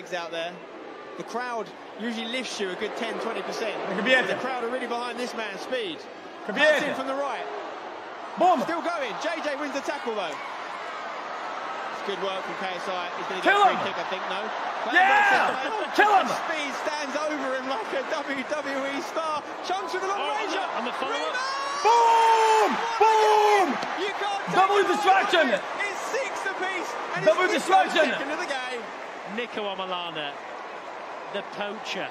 Legs out there. The crowd usually lifts you a good 10–20%. The crowd are really behind this man, Speed. Comes in from the right. Boom! Still going. JJ wins the tackle though. It's good work from KSI. He's going to get a free kick, I think. No. Yeah! Kill him! Speed stands over him like a WWE star. Chunks with a long range up. And the follow-up. Boom! Boom! You can't double distraction. It's six apiece. Double distraction. Nico Amalana, the poacher.